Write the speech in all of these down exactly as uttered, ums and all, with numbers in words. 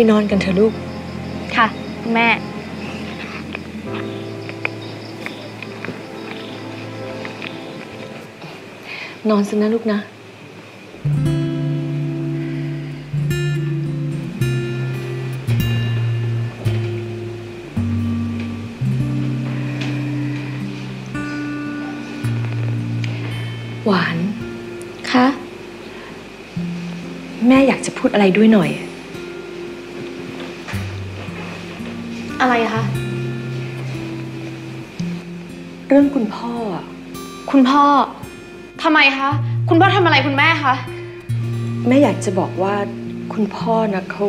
ไปนอนกันเถอะลูกค่ะคุณแม่นอนซะนะลูกนะหวานคะแม่อยากจะพูดอะไรด้วยหน่อยอะไรคะเรื่องคุณพ่อคุณพ่อทำไมคะคุณพ่อทำอะไรคุณแม่คะแม่อยากจะบอกว่าคุณพ่อนะเขา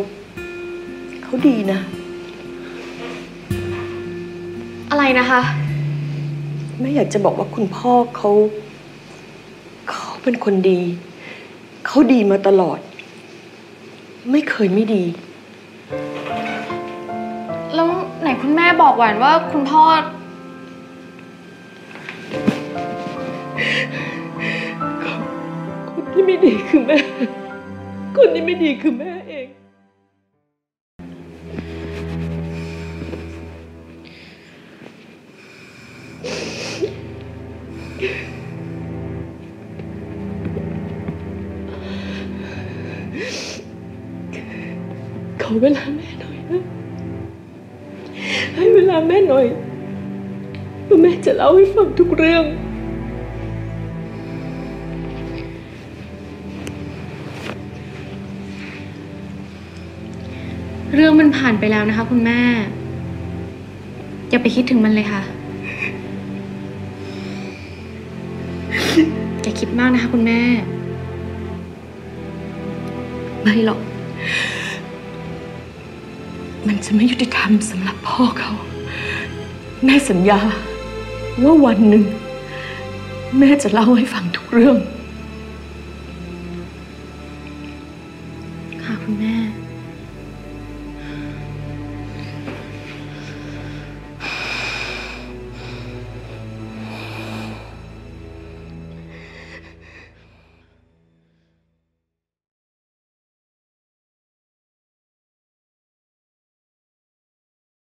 เขาดีนะอะไรนะคะแม่อยากจะบอกว่าคุณพ่อเขาเขาเป็นคนดีเขาดีมาตลอดไม่เคยไม่ดีแล้วไหนคุณแม่บอกหวานว่าคุณพ่อคนที่ไม่ดีคือแม่คนที่ไม่ดีคือแม่เองขอเวลาแม่หน่อยนะให้เวลาแม่หน่อยแม่จะเล่าให้ฟังทุกเรื่องเรื่องมันผ่านไปแล้วนะคะคุณแม่อย่าไปคิดถึงมันเลยค่ะอย่าคิดมากนะคะคุณแม่ไม่หรอกมันจะไม่ยุติธรรมสำหรับพ่อเขาแม่สัญญาว่าวันหนึ่งแม่จะเล่าให้ฟังทุกเรื่อง